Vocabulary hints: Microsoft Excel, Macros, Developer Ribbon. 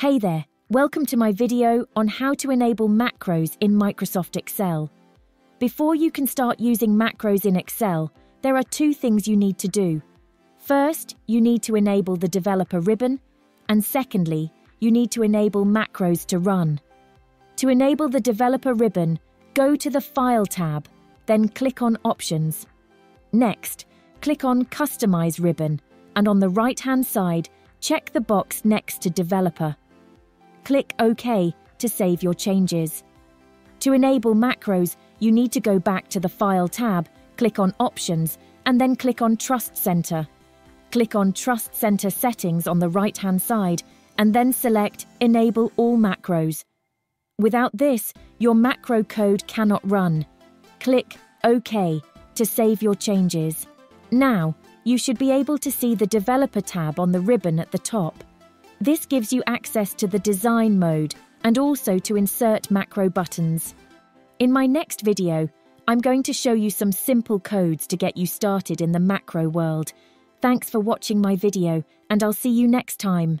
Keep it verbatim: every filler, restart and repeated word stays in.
Hey there, welcome to my video on how to enable macros in Microsoft Excel. Before you can start using macros in Excel, there are two things you need to do. First, you need to enable the Developer Ribbon, and secondly, you need to enable macros to run. To enable the Developer Ribbon, go to the File tab, then click on Options. Next, click on Customize Ribbon, and on the right-hand side, check the box next to Developer. Click OK to save your changes. To enable macros, you need to go back to the File tab, click on Options, and then click on Trust Center. Click on Trust Center Settings on the right-hand side, and then select Enable All Macros. Without this, your macro code cannot run. Click OK to save your changes. Now, you should be able to see the Developer tab on the ribbon at the top. This gives you access to the design mode and also to insert macro buttons. In my next video, I'm going to show you some simple codes to get you started in the macro world. Thanks for watching my video, and I'll see you next time.